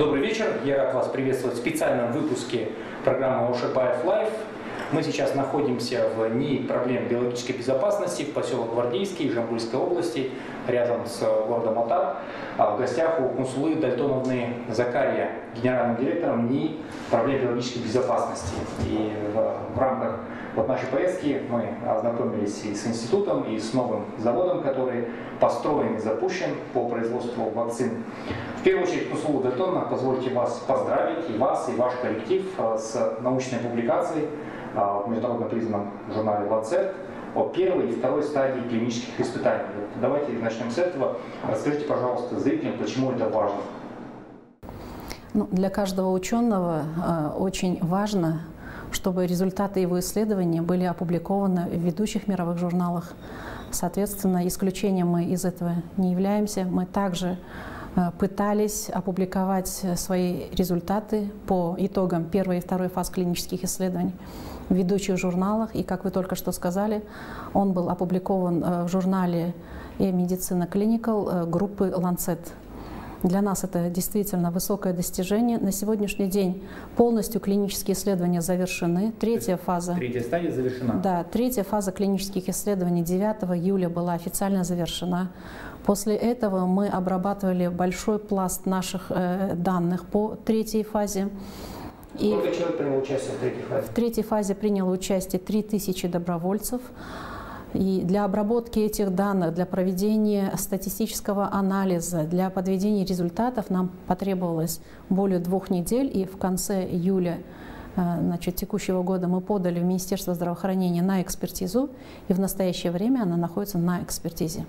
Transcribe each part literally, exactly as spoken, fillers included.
Добрый вечер, я рад вас приветствовать в специальном выпуске программы Ошакбаев лайв. Мы сейчас находимся в НИИ проблем биологической безопасности в поселок Гвардейский, Жамбылской области, рядом с городом Атан, в гостях у Кунсулы Дальтоновны Закарья, генеральным директором НИИ проблем биологической безопасности. И в, в рамках вот нашей поездки мы ознакомились и с институтом, и с новым заводом, который построен и запущен по производству вакцин. В первую очередь, Кунсулу Дальтоновна, позвольте вас поздравить, и вас, и ваш коллектив, с научной публикацией в международно признанном журнале «Ланцет» о первой и второй стадии клинических испытаний. Давайте начнем с этого. Расскажите, пожалуйста, зрителям, почему это важно. Ну, для каждого ученого э, очень важно, чтобы результаты его исследования были опубликованы в ведущих мировых журналах. Соответственно, исключением мы из этого не являемся. Мы также э, пытались опубликовать свои результаты по итогам первой и второй фаз клинических исследований в ведущих журналах, и, как вы только что сказали, он был опубликован в журнале E-Medicina Clinical группы Lancet. Для нас это действительно высокое достижение. На сегодняшний день полностью клинические исследования завершены. Третья фаза, третья стадия завершена. Да, третья фаза клинических исследований девятого июля была официально завершена. После этого мы обрабатывали большой пласт наших данных по третьей фазе. И сколько человек приняло участие в третьей фазе? В третьей фазе приняло участие три тысячи добровольцев. И для обработки этих данных, для проведения статистического анализа, для подведения результатов нам потребовалось более двух недель. И в конце июля, значит, текущего года мы подали в Министерство здравоохранения на экспертизу. И в настоящее время она находится на экспертизе.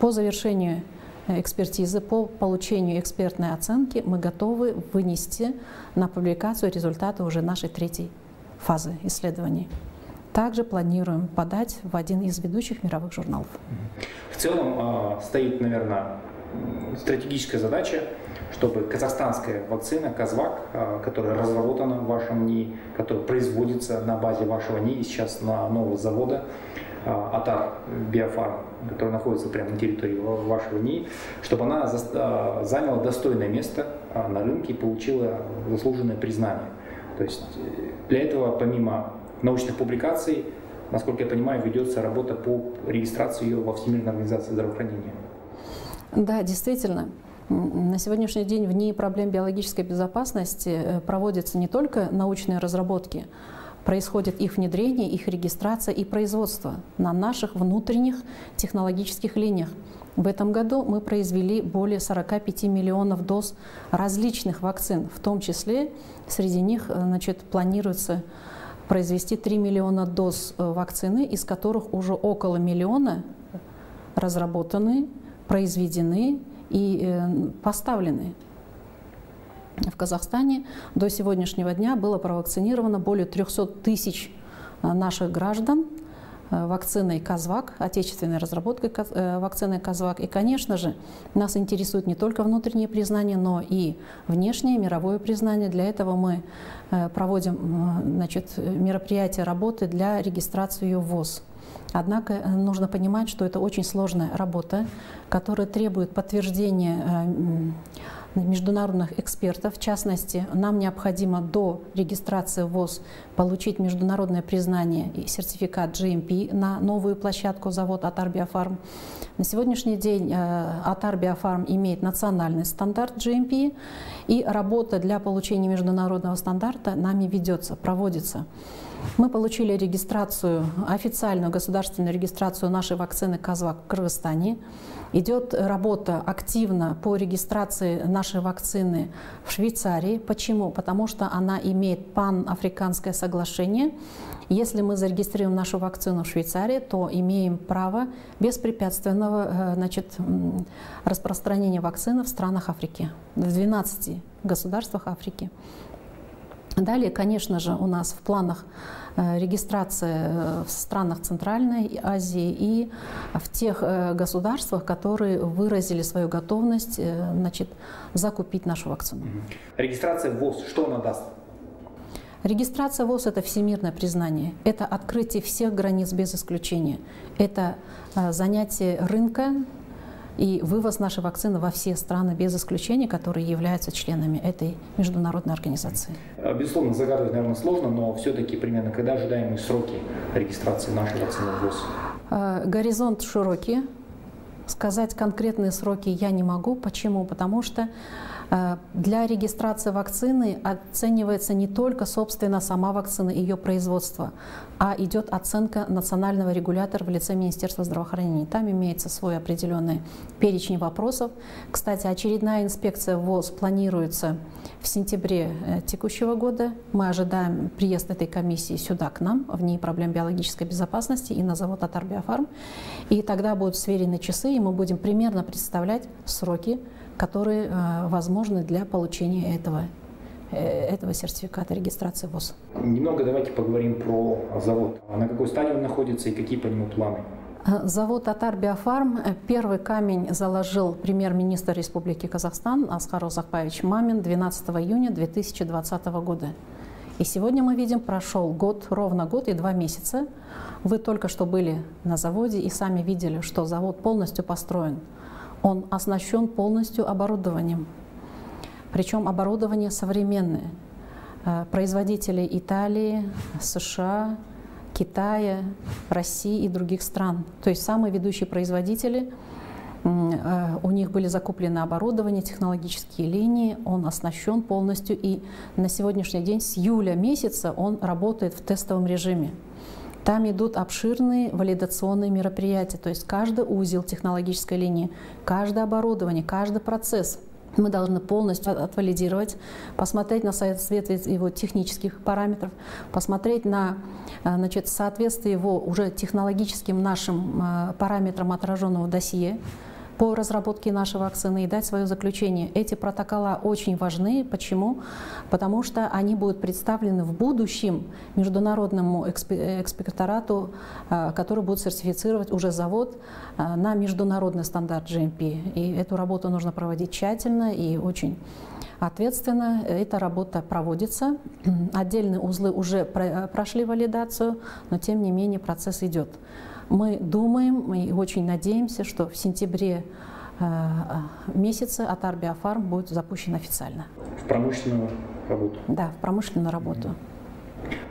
По завершению экспертизы, по получению экспертной оценки мы готовы вынести на публикацию результаты уже нашей третьей фазы исследований. Также планируем подать в один из ведущих мировых журналов. В целом стоит, наверное, стратегическая задача, чтобы казахстанская вакцина QazVac, которая разработана в вашем НИИ, которая производится на базе вашего НИИ сейчас на нового завода Atar Biofarm, которая находится прямо на территории вашего НИИ, чтобы она заняла достойное место на рынке и получила заслуженное признание. То есть для этого, помимо научных публикаций, насколько я понимаю, ведется работа по регистрации ее во Всемирной организации здравоохранения. Да, действительно. На сегодняшний день в НИИ проблем биологической безопасности проводятся не только научные разработки, происходит их внедрение, их регистрация и производство на наших внутренних технологических линиях. В этом году мы произвели более сорока пяти миллионов доз различных вакцин, в том числе среди них, значит, планируется произвести три миллиона доз вакцины, из которых уже около миллиона разработаны, произведены и поставлены. В Казахстане до сегодняшнего дня было провакцинировано более трёхсот тысяч наших граждан вакциной QazVac, отечественной разработкой вакцины QazVac. И, конечно же, нас интересует не только внутреннее признание, но и внешнее мировое признание. Для этого мы проводим, значит, мероприятия, работы для регистрации ее в ВОЗ. Однако нужно понимать, что это очень сложная работа, которая требует подтверждения международных экспертов. В частности, нам необходимо до регистрации ВОЗ получить международное признание и сертификат джи эм пи на новую площадку завод Atar Biofarm. На сегодняшний день Atar Biofarm имеет национальный стандарт джи эм пи, и работа для получения международного стандарта нами ведется, проводится. Мы получили регистрацию, официальную государственную регистрацию нашей вакцины QazVac в Кыргызстане. Идет работа активно по регистрации нашей вакцины в Швейцарии. Почему? Потому что она имеет панафриканское соглашение. Если мы зарегистрируем нашу вакцину в Швейцарии, то имеем право беспрепятственного, значит, распространения вакцины в странах Африки, в двенадцати государствах Африки. Далее, конечно же, у нас в планах регистрация в странах Центральной Азии и в тех государствах, которые выразили свою готовность, значит, закупить нашу вакцину. Регистрация ВОЗ, что она даст? Регистрация ВОЗ – это всемирное признание, это открытие всех границ без исключения, это занятие рынка, и вывоз нашей вакцины во все страны, без исключения, которые являются членами этой международной организации. Безусловно, загадывать, наверное, сложно, но все-таки примерно когда ожидаемые сроки регистрации нашей вакцины в ВОЗ? Горизонт широкий. Сказать конкретные сроки я не могу. Почему? Потому что для регистрации вакцины оценивается не только, собственно, сама вакцина и ее производство, а идет оценка национального регулятора в лице Министерства здравоохранения. Там имеется свой определенный перечень вопросов. Кстати, очередная инспекция ВОЗ планируется в сентябре текущего года. Мы ожидаем приезд этой комиссии сюда к нам, в НИИ проблем биологической безопасности и на завод Atar Biofarm. И тогда будут сверены часы, и мы будем примерно представлять сроки, которые э, возможны для получения этого, э, этого сертификата регистрации ВОЗ. Немного давайте поговорим про завод. На какой стадии он находится и какие по нему планы? Завод Atar Biofarm первый камень заложил премьер-министр Республики Казахстан Аскар Узакпаевич Мамин двенадцатого июня две тысячи двадцатого года. И сегодня мы видим, прошел год, ровно год и два месяца. Вы только что были на заводе и сами видели, что завод полностью построен. Он оснащен полностью оборудованием, причем оборудование современное. Производители Италии, США, Китая, России и других стран, то есть самые ведущие производители, у них были закуплены оборудование, технологические линии, он оснащен полностью. И на сегодняшний день, с июля месяца, он работает в тестовом режиме. Там идут обширные валидационные мероприятия, то есть каждый узел технологической линии, каждое оборудование, каждый процесс мы должны полностью отвалидировать, посмотреть на соответствие его технических параметров, посмотреть на, значит, соответствие его уже технологическим нашим параметрам отраженного досье по разработке нашей вакцины и дать свое заключение. Эти протоколы очень важны. Почему? Потому что они будут представлены в будущем международному инспекторату, который будет сертифицировать уже завод на международный стандарт джи эм пи. И эту работу нужно проводить тщательно и очень ответственно. Эта работа проводится. Отдельные узлы уже прошли валидацию, но тем не менее процесс идет. Мы думаем, мы очень надеемся, что в сентябре месяце Atar Biofarm будет запущен официально. В промышленную работу? Да, в промышленную работу.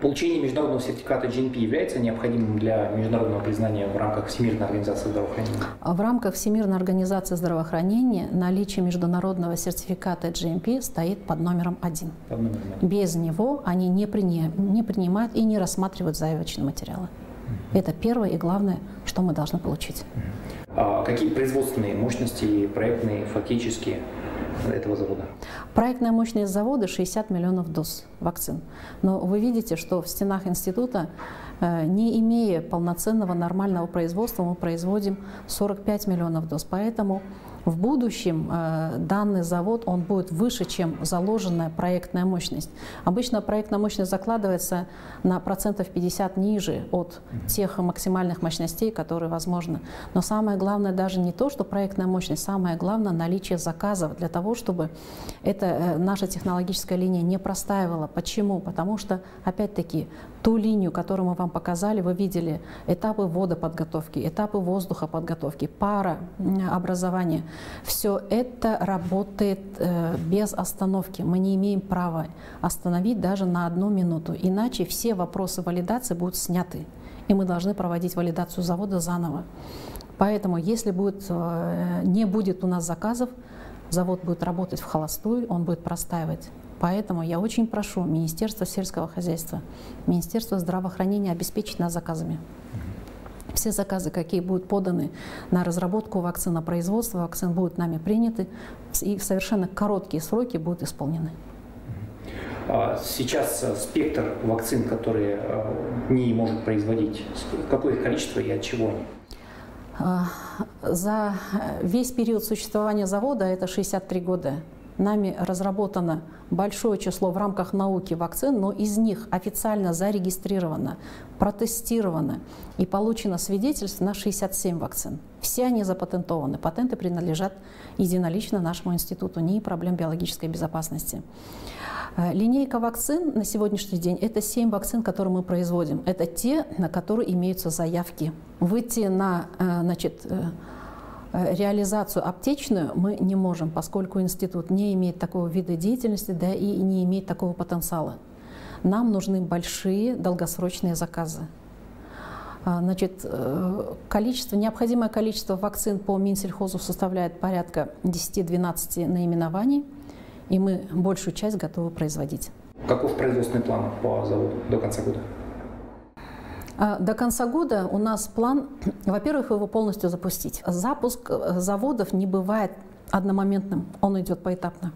Получение международного сертификата джи эм пи является необходимым для международного признания в рамках Всемирной организации здравоохранения? В рамках Всемирной организации здравоохранения наличие международного сертификата джи эм пи стоит под номером один. Под номером один. Без него они не, приня... не принимают и не рассматривают заявочные материалы. Это первое и главное, что мы должны получить. А какие производственные мощности, проектные, фактически этого завода? Проектная мощность завода шестьдесят миллионов доз вакцин. Но вы видите, что в стенах института, не имея полноценного нормального производства, мы производим сорок пять миллионов доз. Поэтому в будущем данный завод он будет выше, чем заложенная проектная мощность. Обычно проектная мощность закладывается на процентов пятьдесят ниже от тех максимальных мощностей, которые возможны. Но самое главное даже не то, что проектная мощность, самое главное наличие заказов для того, чтобы эта наша технологическая линия не простаивала. Почему? Потому что, опять-таки, ту линию, которую мы вам показали, вы видели этапы водоподготовки, этапы воздухоподготовки, парообразования. Все это работает э, без остановки. Мы не имеем права остановить даже на одну минуту. Иначе все вопросы валидации будут сняты. И мы должны проводить валидацию завода заново. Поэтому, если будет, э, не будет у нас заказов, завод будет работать в холостую, он будет простаивать. Поэтому я очень прошу Министерство сельского хозяйства, Министерство здравоохранения обеспечить нас заказами. Все заказы, какие будут поданы на разработку вакцин, на производство вакцин, будут нами приняты и в совершенно короткие сроки будут исполнены. Сейчас спектр вакцин, которые НИИ может производить, какое их количество и от чего они? За весь период существования завода, это шестьдесят три года, нами разработано большое число в рамках науки вакцин, но из них официально зарегистрировано, протестировано и получено свидетельство на шестьдесят семь вакцин. Все они запатентованы. Патенты принадлежат единолично нашему институту НИИ проблем биологической безопасности. Линейка вакцин на сегодняшний день – это семь вакцин, которые мы производим. Это те, на которые имеются заявки. Выйти на, значит, реализацию аптечную мы не можем, поскольку институт не имеет такого вида деятельности, да и не имеет такого потенциала. Нам нужны большие долгосрочные заказы. Значит, количество, необходимое количество вакцин по Минсельхозу составляет порядка десяти-двенадцати наименований, и мы большую часть готовы производить. Каков производственный план по заводу до конца года? До конца года у нас план, во-первых, его полностью запустить. Запуск заводов не бывает одномоментным, он идет поэтапно,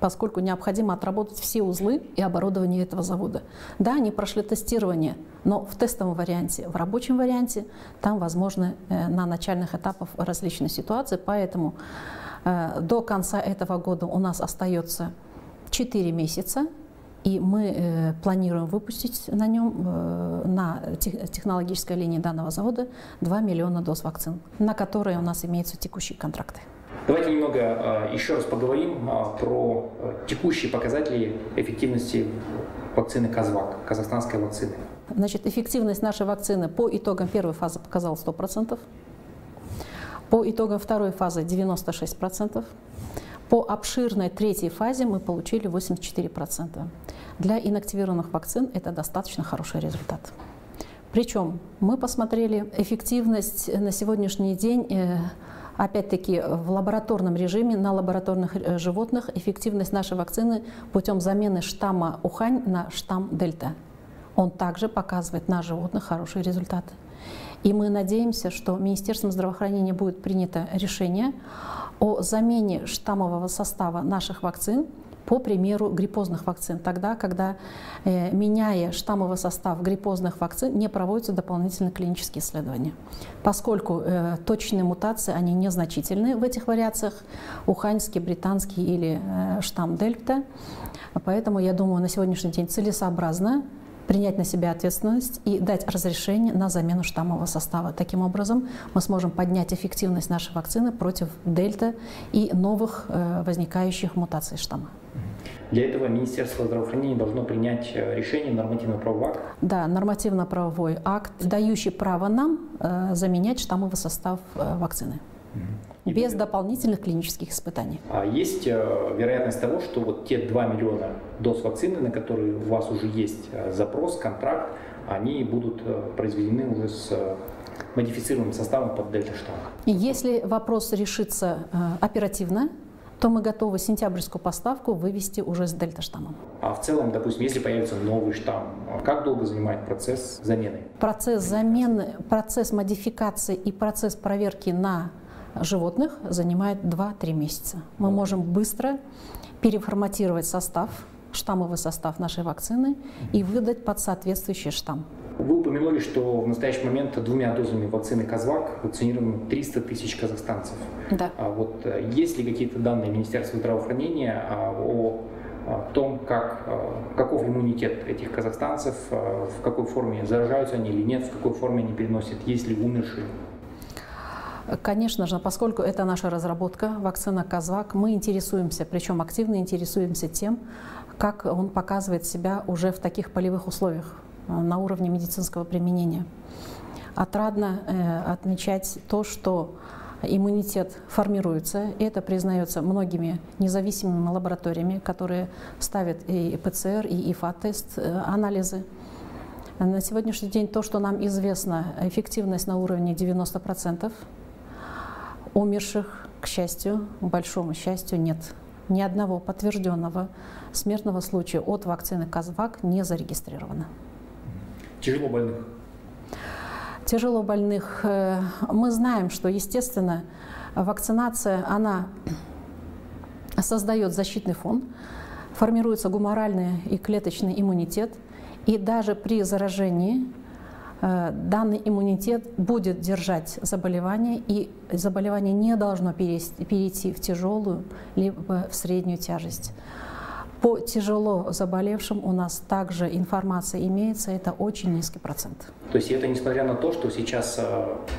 поскольку необходимо отработать все узлы и оборудование этого завода. Да, они прошли тестирование, но в тестовом варианте, в рабочем варианте, там возможны на начальных этапах различные ситуации, поэтому до конца этого года у нас остается четыре месяца, и мы планируем выпустить на нем, на технологической линии данного завода два миллиона доз вакцин, на которые у нас имеются текущие контракты. Давайте немного еще раз поговорим про текущие показатели эффективности вакцины QazVac, казахстанской вакцины. Значит, эффективность нашей вакцины по итогам первой фазы показала сто процентов, по итогам второй фазы девяносто шесть процентов, по обширной третьей фазе мы получили восемьдесят четыре процента. Для инактивированных вакцин это достаточно хороший результат. Причем мы посмотрели эффективность на сегодняшний день. Опять-таки, в лабораторном режиме, на лабораторных животных, эффективность нашей вакцины путем замены штамма Ухань на штамм Дельта. Он также показывает на животных хорошие результаты. И мы надеемся, что Министерством здравоохранения будет принято решение о замене штаммового состава наших вакцин по примеру гриппозных вакцин, тогда, когда, меняя штаммовый состав гриппозных вакцин, не проводятся дополнительные клинические исследования. Поскольку точные мутации, они незначительны в этих вариациях, уханьский, британский или штамм Дельта, поэтому, я думаю, на сегодняшний день целесообразно принять на себя ответственность и дать разрешение на замену штаммового состава. Таким образом, мы сможем поднять эффективность нашей вакцины против Дельта и новых возникающих мутаций штамма. Для этого Министерство здравоохранения должно принять решение нормативно-правовой акт? Да, нормативно-правовой акт, дающий право нам заменять штаммовый состав вакцины. И без дополнительных клинических испытаний. А есть э, вероятность того, что вот те два миллиона доз вакцины, на которые у вас уже есть э, запрос, контракт, они будут э, произведены уже с э, модифицированным составом под дельта-штамм? Если вопрос решится э, оперативно, то мы готовы сентябрьскую поставку вывести уже с дельта-штаммом. А в целом, допустим, если появится новый штамм, как долго занимает процесс замены? Процесс замены, процесс модификации и процесс проверки на животных занимает два-три месяца. Мы можем быстро переформатировать состав, штаммовый состав нашей вакцины и выдать под соответствующий штамм. Вы упомянули, что в настоящий момент двумя дозами вакцины QazVac вакцинированы триста тысяч казахстанцев. Да. А вот есть ли какие-то данные Министерства здравоохранения о том, как, каков иммунитет этих казахстанцев, в какой форме заражаются они или нет, в какой форме они переносят, есть ли умершие? Конечно же, поскольку это наша разработка, вакцина QazVac, мы интересуемся, причем активно интересуемся тем, как он показывает себя уже в таких полевых условиях на уровне медицинского применения. Отрадно э, отмечать то, что иммунитет формируется, и это признается многими независимыми лабораториями, которые ставят и ПЦР, и ИФА-тест, э, анализы. На сегодняшний день то, что нам известно, эффективность на уровне девяноста процентов. Умерших, к счастью, к большому счастью, нет. Ни одного подтвержденного смертного случая от вакцины QazVac не зарегистрировано. Тяжело больных? Тяжело больных. Мы знаем, что, естественно, вакцинация, она создает защитный фон, формируется гуморальный и клеточный иммунитет, и даже при заражении данный иммунитет будет держать заболевание, и заболевание не должно перейти в тяжелую либо в среднюю тяжесть. По тяжело заболевшим у нас также информация имеется, это очень низкий процент. То есть это несмотря на то, что сейчас,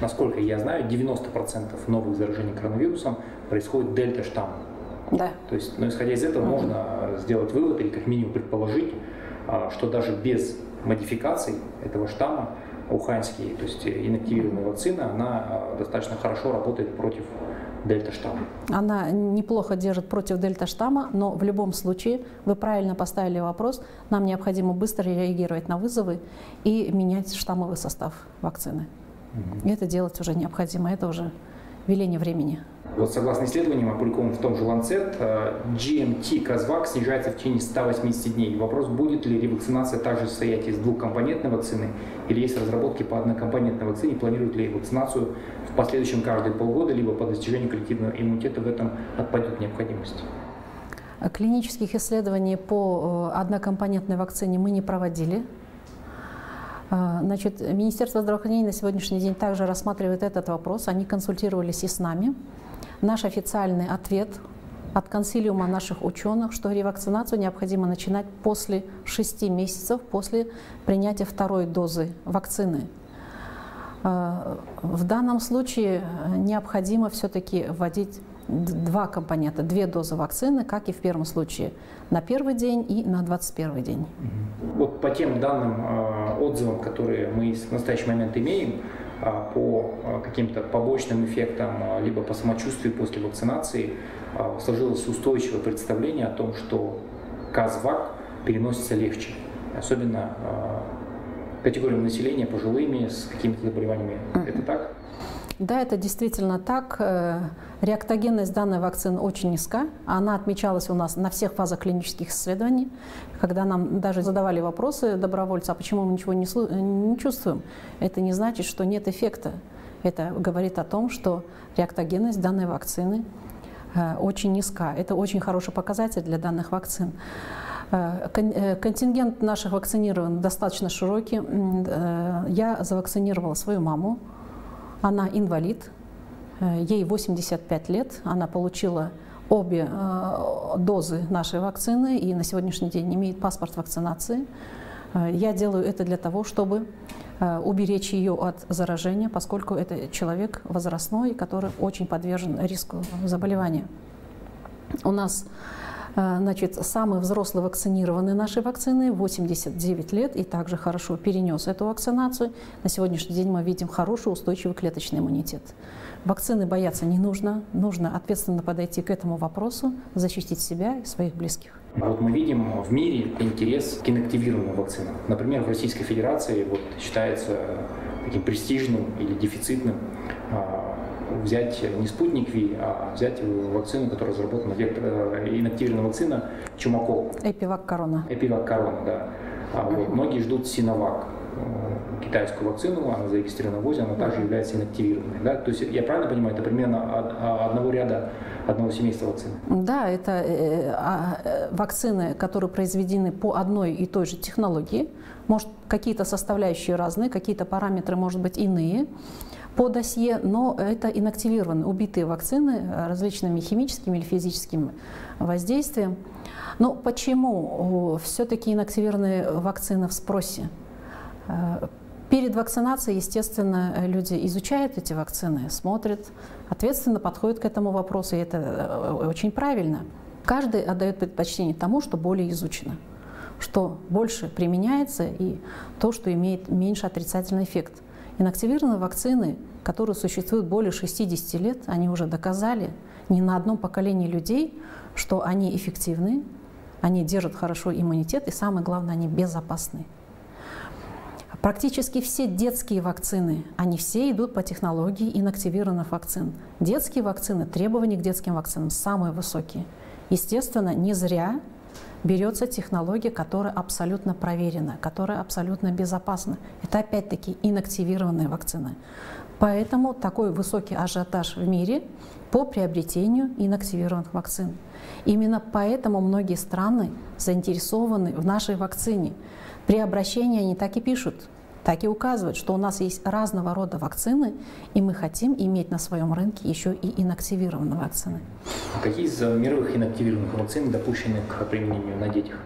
насколько я знаю, девяносто процентов новых заражений коронавирусом происходит дельта-штамм. Да. То есть, ну, исходя из этого, mm-hmm. можно сделать вывод или как минимум предположить, что даже без модификаций этого штамма уханьский, то есть инактивированная вакцина, она достаточно хорошо работает против дельта-штамма. Она неплохо держит против дельта-штамма, но в любом случае, вы правильно поставили вопрос, нам необходимо быстро реагировать на вызовы и менять штаммовый состав вакцины. Угу. И это делать уже необходимо, это уже веление времени. Вот согласно исследованиям, опубликованным в том же Lancet, джи эм ти QazVac снижается в течение ста восьмидесяти дней. Вопрос, будет ли ревакцинация также состоять из двухкомпонентной вакцины или есть разработки по однокомпонентной вакцине, планируют ли вакцинацию в последующем каждые полгода, либо по достижению коллективного иммунитета в этом отпадет необходимость. Клинических исследований по однокомпонентной вакцине мы не проводили. Значит, Министерство здравоохранения на сегодняшний день также рассматривает этот вопрос. Они консультировались и с нами. Наш официальный ответ от консилиума наших ученых, что ревакцинацию необходимо начинать после шести месяцев после принятия второй дозы вакцины. В данном случае необходимо все-таки вводить два компонента, две дозы вакцины, как и в первом случае, на первый день и на двадцать первый день. Вот по тем данным, отзывам, которые мы в настоящий момент имеем, по каким-то побочным эффектам, либо по самочувствию после вакцинации, сложилось устойчивое представление о том, что QazVac переносится легче, особенно категориям населения, пожилыми, с какими-то заболеваниями. Это так? Да, это действительно так. Реактогенность данной вакцины очень низка. Она отмечалась у нас на всех фазах клинических исследований, когда нам даже задавали вопросы добровольцы, а почему мы ничего не, не чувствуем. Это не значит, что нет эффекта. Это говорит о том, что реактогенность данной вакцины очень низка. Это очень хороший показатель для данных вакцин. Контингент наших вакцинированных достаточно широкий. Я завакцинировала свою маму. Она инвалид, ей восемьдесят пять лет, она получила обе дозы нашей вакцины и на сегодняшний день имеет паспорт вакцинации. Я делаю это для того, чтобы уберечь ее от заражения, поскольку это человек возрастной, который очень подвержен риску заболевания. У нас, значит, самый взрослый вакцинированный нашей вакциной, восемьдесят девять лет, и также хорошо перенес эту вакцинацию. На сегодняшний день мы видим хороший устойчивый клеточный иммунитет. Вакцины бояться не нужно, нужно ответственно подойти к этому вопросу, защитить себя и своих близких. Вот мы видим в мире интерес к инактивированным вакцинам. Например, в Российской Федерации вот считается таким престижным или дефицитным взять не спутник ВИ, а взять вакцину, которая разработана, инактивированная вакцина Чумаков. Эпивак-корона. Эпивак-корона, да. А вот, многие ждут Синовак, китайскую вакцину, она зарегистрирована в ВОЗе, она также является инактивированной. Да? То есть я правильно понимаю, это примерно от одного ряда, одного семейства вакцин? Да, это вакцины, которые произведены по одной и той же технологии. Может, какие-то составляющие разные, какие-то параметры, может быть, иные по досье, но это инактивированные, убитые вакцины различными химическими или физическими воздействием. Но почему все-таки инактивированные вакцины в спросе? Перед вакцинацией, естественно, люди изучают эти вакцины, смотрят, ответственно подходят к этому вопросу, и это очень правильно. Каждый отдает предпочтение тому, что более изучено, что больше применяется и то, что имеет меньше отрицательный эффект. Инактивированные вакцины, которые существуют более шестидесяти лет, они уже доказали не на одном поколении людей, что они эффективны, они держат хорошо иммунитет и, самое главное, они безопасны. Практически все детские вакцины, они все идут по технологии инактивированных вакцин. Детские вакцины, требования к детским вакцинам самые высокие. Естественно, не зря берется технология, которая абсолютно проверена, которая абсолютно безопасна. Это опять-таки инактивированные вакцины. Поэтому такой высокий ажиотаж в мире по приобретению инактивированных вакцин. Именно поэтому многие страны заинтересованы в нашей вакцине. При обращении они так и пишут, так и указывают, что у нас есть разного рода вакцины, и мы хотим иметь на своем рынке еще и инактивированные вакцины. А какие из мировых инактивированных вакцин допущены к применению на детях?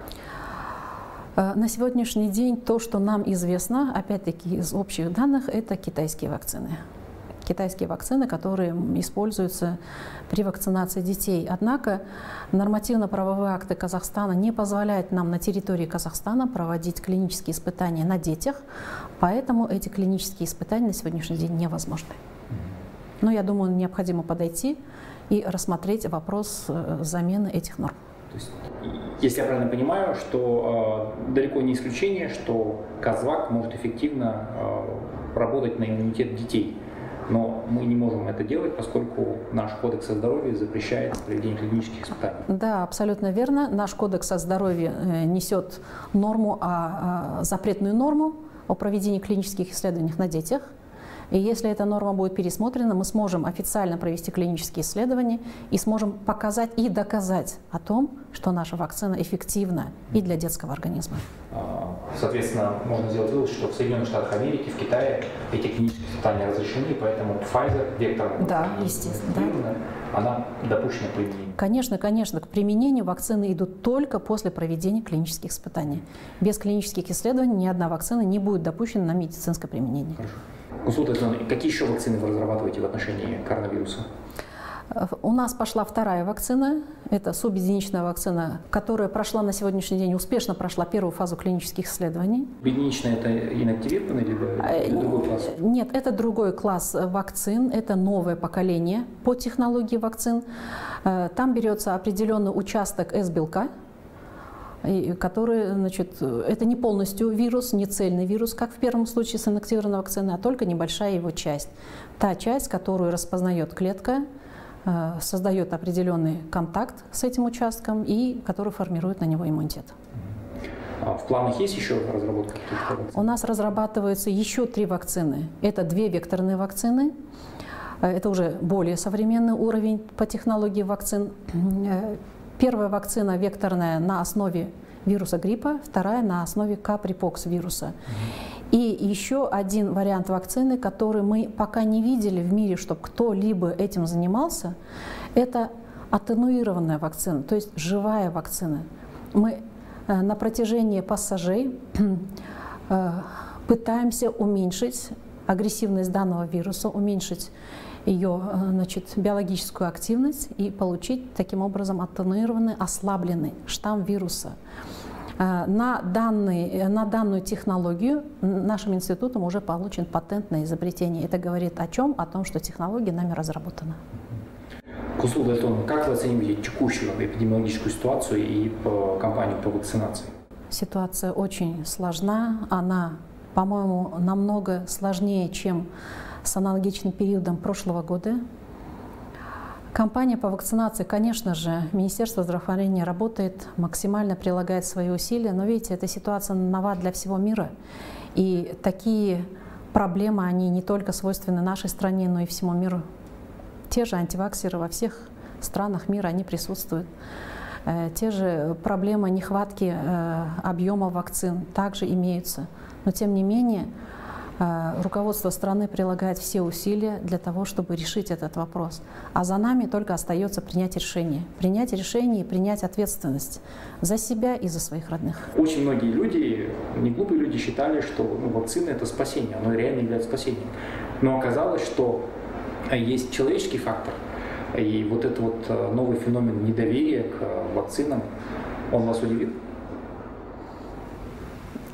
На сегодняшний день то, что нам известно, опять-таки из общих данных, это китайские вакцины. китайские вакцины, которые используются при вакцинации детей. Однако нормативно-правовые акты Казахстана не позволяют нам на территории Казахстана проводить клинические испытания на детях, поэтому эти клинические испытания на сегодняшний день невозможны. Но я думаю, необходимо подойти и рассмотреть вопрос замены этих норм. То есть, если я правильно понимаю, что э, далеко не исключение, что QazVac может эффективно э, работать на иммунитет детей. Но мы не можем это делать, поскольку наш кодекс о здоровье запрещает проведение клинических испытаний. Да, абсолютно верно. Наш кодекс о здоровье несет норму, а, а, запретную норму о проведении клинических исследований на детях. И если эта норма будет пересмотрена, мы сможем официально провести клинические исследования и сможем показать и доказать о том, что наша вакцина эффективна и для детского организма. Соответственно, можно сделать вывод, что в Соединенных Штатах Америки, в Китае эти клинические испытания разрешены, поэтому Pfizer, векторная да, естественно, да. она допущена к применению. Конечно, конечно, к применению вакцины идут только после проведения клинических испытаний. Без клинических исследований ни одна вакцина не будет допущена на медицинское применение. Хорошо. Какие еще вакцины вы разрабатываете в отношении коронавируса? У нас пошла вторая вакцина. Это субъединичная вакцина, которая прошла на сегодняшний день, успешно прошла первую фазу клинических исследований. Субъединичная – это инактивированная или другой класс? Нет, это другой класс вакцин. Это новое поколение по технологии вакцин. Там берется определенный участок эс-белка. Которые, значит, это не полностью вирус, не цельный вирус, как в первом случае с инактивированной вакциной, а только небольшая его часть. Та часть, которую распознает клетка, создает определенный контакт с этим участком и который формирует на него иммунитет. А в планах есть еще разработка? У нас разрабатываются еще три вакцины. Это две векторные вакцины. Это уже более современный уровень по технологии вакцин. Первая вакцина векторная на основе вируса гриппа, вторая на основе каприпокс вируса. И еще один вариант вакцины, который мы пока не видели в мире, чтобы кто-либо этим занимался, это атенуированная вакцина, то есть живая вакцина. Мы на протяжении пассажей пытаемся уменьшить агрессивность данного вируса, уменьшить ее, значит, биологическую активность и получить таким образом аттенуированный, ослабленный штамм вируса. На, данный, на данную технологию нашим институтом уже получен патент на изобретение. Это говорит о чем? О том, что технология нами разработана. Кунсулу Дальтоновна, как вы оцениваете текущую эпидемиологическую ситуацию и кампанию по вакцинации? Ситуация очень сложна. Она, по-моему, намного сложнее, чем с аналогичным периодом прошлого года. Кампания по вакцинации, конечно же, Министерство здравоохранения работает, максимально прилагает свои усилия, но видите, эта ситуация нова для всего мира. И такие проблемы, они не только свойственны нашей стране, но и всему миру. Те же антиваксеры во всех странах мира, они присутствуют. Те же проблемы нехватки объема вакцин также имеются. Но тем не менее, руководство страны прилагает все усилия для того, чтобы решить этот вопрос. А за нами только остается принять решение. Принять решение и принять ответственность за себя и за своих родных. Очень многие люди, не глупые люди, считали, что ну, вакцина – это спасение, оно реально является спасением. Но оказалось, что есть человеческий фактор. И вот этот вот новый феномен недоверия к вакцинам, он вас удивил?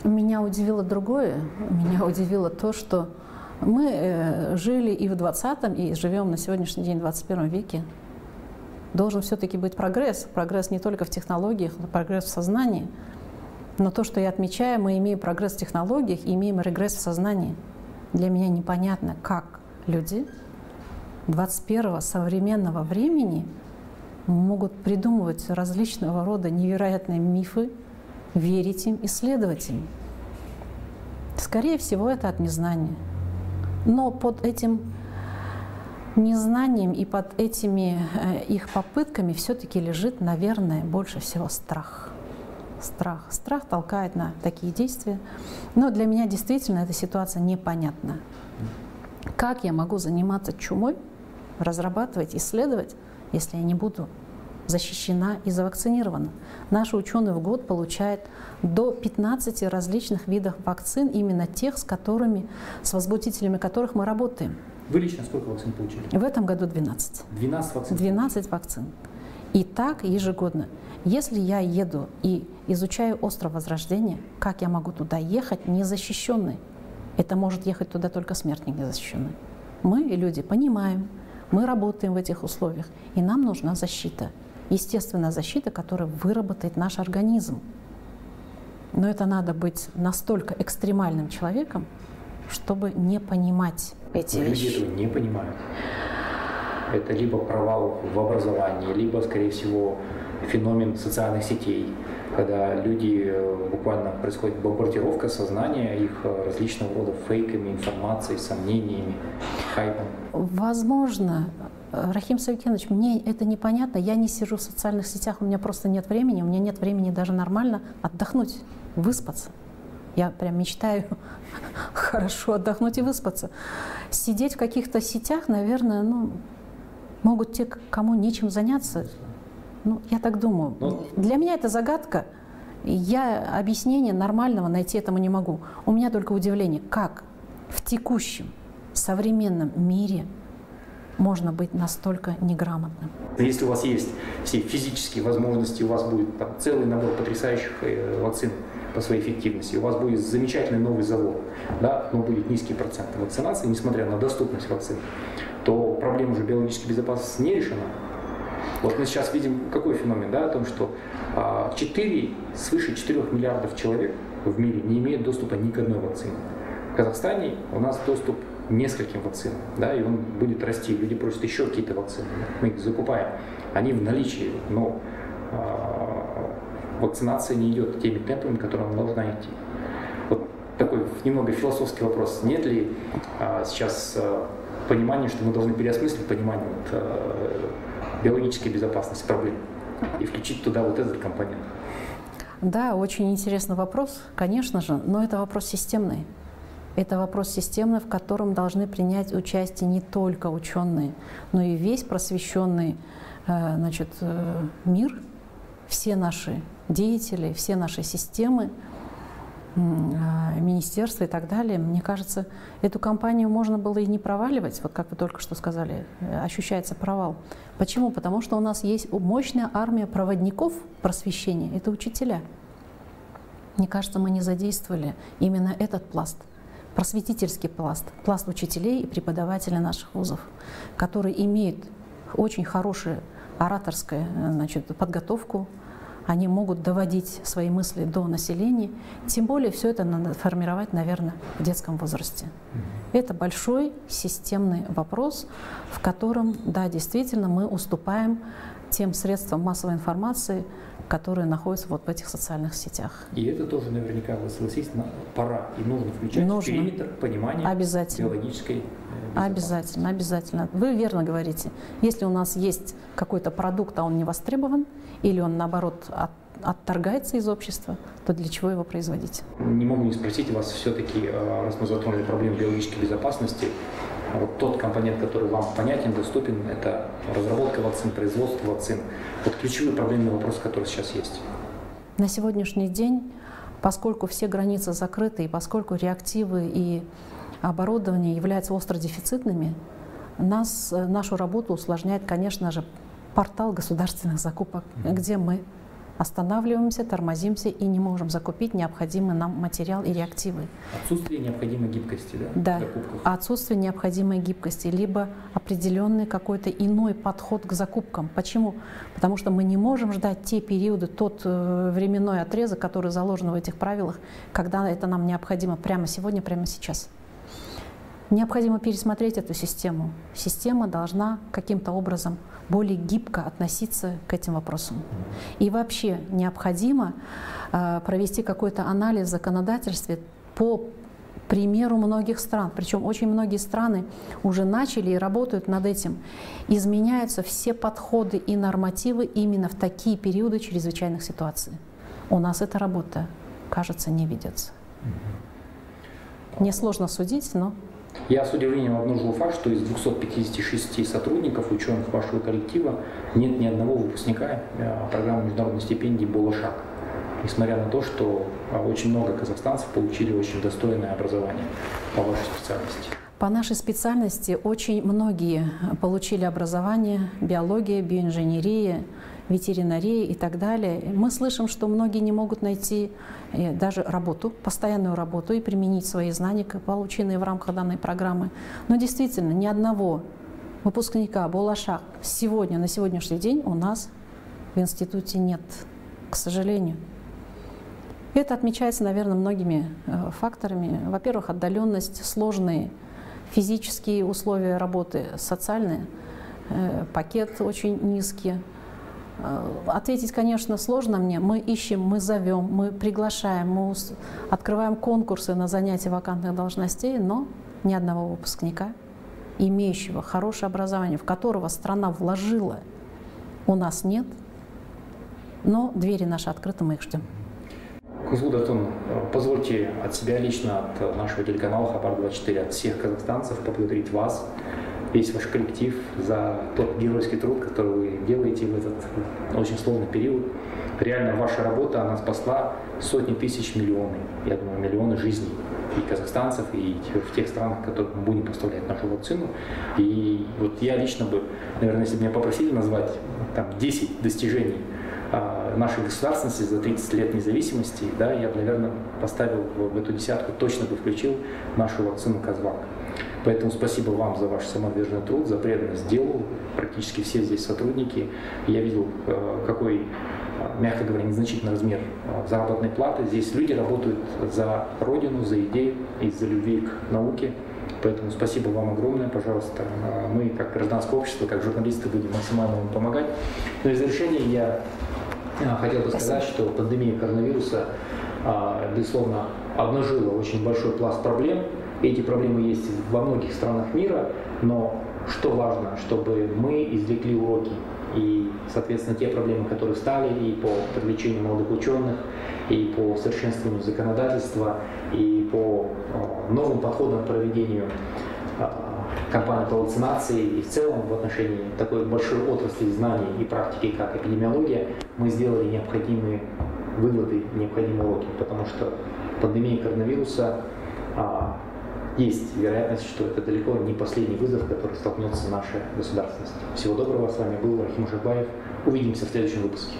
Меня удивило другое. Меня удивило то, что мы жили и в двадцатом, и живем на сегодняшний день в двадцать первом веке. Должен все-таки быть прогресс. Прогресс не только в технологиях, но прогресс в сознании. Но то, что я отмечаю, мы имеем прогресс в технологиях и имеем регресс в сознании. Для меня непонятно, как люди двадцать первого современного времени могут придумывать различного рода невероятные мифы, верить им и следовать им. Скорее всего, это от незнания. Но под этим незнанием и под этими их попытками все-таки лежит, наверное, больше всего страх. Страх. Страх толкает на такие действия. Но для меня действительно эта ситуация непонятна. Как я могу заниматься чумой, разрабатывать, исследовать, если я не буду защищена и завакцинирована? Наши ученые в год получают до пятнадцати различных видов вакцин, именно тех, с которыми, с возбудителями которых мы работаем. Вы лично сколько вакцин получили? В этом году двенадцать. двенадцать вакцин? двенадцать вакцин. И так ежегодно. Если я еду и изучаю остров Возрождения, как я могу туда ехать незащищенный? Это может ехать туда только смертник незащищенный. Мы, люди, понимаем, мы работаем в этих условиях, и нам нужна защита. Естественная защита, которую выработает наш организм. Но это надо быть настолько экстремальным человеком, чтобы не понимать эти Люди вещи. Люди этого не понимают. Это либо провал в образовании, либо, скорее всего, феномен социальных сетей, когда люди, буквально происходит бомбардировка сознания их различного рода фейками, информацией, сомнениями, хайпом. Возможно, Рахим Савикенович, мне это непонятно, я не сижу в социальных сетях, у меня просто нет времени, у меня нет времени даже нормально отдохнуть, выспаться. Я прям мечтаю хорошо отдохнуть и выспаться. Сидеть в каких-то сетях, наверное, ну, могут те, кому нечем заняться. Ну, я так думаю. Но... Для меня это загадка. Я объяснения нормального найти этому не могу. У меня только удивление, как в текущем современном мире можно быть настолько неграмотным. Если у вас есть все физические возможности, у вас будет там целый набор потрясающих вакцин по своей эффективности, у вас будет замечательный новый завод, да, но будет низкий процент вакцинации, несмотря на доступность вакцин, то проблема уже биологической безопасности не решена. Вот мы сейчас видим какой феномен, да, о том, что четыре, свыше четырёх миллиардов человек в мире не имеют доступа ни к одной вакцине. В Казахстане у нас доступ к нескольким вакцинам, да, и он будет расти. Люди просят еще какие-то вакцины, мы их закупаем, они в наличии, но вакцинация не идет теми темпами, которые она должна идти. Вот такой немного философский вопрос. Нет ли а, сейчас а, понимания, что мы должны переосмыслить понимание вот, а, биологической безопасности, проблем и включить туда вот этот компонент? Да, очень интересный вопрос, конечно же, но это вопрос системный. Это вопрос системный, в котором должны принять участие не только ученые, но и весь просвещенный э, значит, э, мир, все наши деятели, все наши системы, министерства и так далее. Мне кажется, эту кампанию можно было и не проваливать, вот как вы только что сказали, ощущается провал. Почему? Потому что у нас есть мощная армия проводников просвещения, это учителя. Мне кажется, мы не задействовали именно этот пласт, просветительский пласт, пласт учителей и преподавателей наших вузов, которые имеют очень хорошие ораторскую, значит, подготовку, они могут доводить свои мысли до населения, тем более все это надо формировать, наверное, в детском возрасте. Это большой системный вопрос, в котором, да, действительно, мы уступаем тем средствам массовой информации, которые находятся вот в этих социальных сетях. И это тоже наверняка, вы согласитесь, пора и нужно включать нужно. в периметр понимания обязательно. биологической Обязательно, обязательно. Вы верно говорите. Если у нас есть какой-то продукт, а он не востребован, или он, наоборот, от, отторгается из общества, то для чего его производить? Не могу не спросить вас все-таки, раз мы затронули проблему биологической безопасности, вот тот компонент, который вам понятен, доступен, это разработка вакцин, производство вакцин. Вот ключевой проблемный вопрос, который сейчас есть. На сегодняшний день, поскольку все границы закрыты, и поскольку реактивы и оборудование является остродефицитными, нас, нашу работу усложняет, конечно же, портал государственных закупок, где мы останавливаемся, тормозимся и не можем закупить необходимый нам материал и реактивы. Отсутствие необходимой гибкости, да? Да, отсутствие необходимой гибкости, либо определенный какой-то иной подход к закупкам. Почему? Потому что мы не можем ждать те периоды, тот временной отрезок, который заложен в этих правилах, когда это нам необходимо прямо сегодня, прямо сейчас. Необходимо пересмотреть эту систему. Система должна каким-то образом более гибко относиться к этим вопросам. И вообще необходимо провести какой-то анализ законодательства по примеру многих стран. Причем очень многие страны уже начали и работают над этим. Изменяются все подходы и нормативы именно в такие периоды чрезвычайных ситуаций. У нас эта работа, кажется, не ведется. Мне сложно судить, но... Я с удивлением обнаружил факт, что из двухсот пятидесяти шести сотрудников, ученых вашего коллектива, нет ни одного выпускника программы международной стипендии «Болашак», несмотря на то, что очень много казахстанцев получили очень достойное образование по вашей специальности. По нашей специальности очень многие получили образование, биология, биоинженерия, ветеринария и так далее. Мы слышим, что многие не могут найти даже работу, постоянную работу и применить свои знания, полученные в рамках данной программы. Но действительно, ни одного выпускника Болашак сегодня, на сегодняшний день у нас в институте нет, к сожалению. Это отмечается, наверное, многими факторами. Во-первых, отдаленность, сложные физические условия работы, социальные, пакет очень низкий. Ответить, конечно, сложно мне. Мы ищем, мы зовем, мы приглашаем, мы открываем конкурсы на занятия вакантных должностей, но ни одного выпускника, имеющего хорошее образование, в которого страна вложила, у нас нет. Но двери наши открыты, мы их ждем. Кунсулу Дальтоновна, позвольте от себя лично, от нашего телеканала Хабар двадцать четыре, от всех казахстанцев поблагодарить вас, весь ваш коллектив за тот геройский труд, который вы делаете в этот очень сложный период. Реально ваша работа, она спасла сотни тысяч, миллионы, я думаю, миллионы жизней и казахстанцев, и в тех странах, в которых мы будем поставлять нашу вакцину. И вот я лично бы, наверное, если бы меня попросили назвать там десять достижений нашей государственности за тридцать лет независимости, да, я бы, наверное, поставил в эту десятку, точно бы включил нашу вакцину QazVac. Поэтому спасибо вам за ваш самоотверженный труд, за преданность делу. Практически все здесь сотрудники. Я видел, какой, мягко говоря, незначительный размер заработной платы. Здесь люди работают за родину, за идею и за любви к науке. Поэтому спасибо вам огромное, пожалуйста. Мы, как гражданское общество, как журналисты, будем максимально вам помогать. Но из завершения я хотел бы сказать, что пандемия коронавируса, безусловно, обнажила очень большой пласт проблем. Эти проблемы есть во многих странах мира, но что важно, чтобы мы извлекли уроки. И, соответственно, те проблемы, которые стали и по привлечению молодых ученых, и по совершенствованию законодательства, и по новым подходам к проведению кампании по вакцинации, и в целом в отношении такой большой отрасли знаний и практики, как эпидемиология, мы сделали необходимые выводы, необходимые уроки, потому что пандемия коронавируса, есть вероятность, что это далеко не последний вызов, который столкнется наша государственность. Всего доброго, с вами был Рахим Жабаев. Увидимся в следующем выпуске.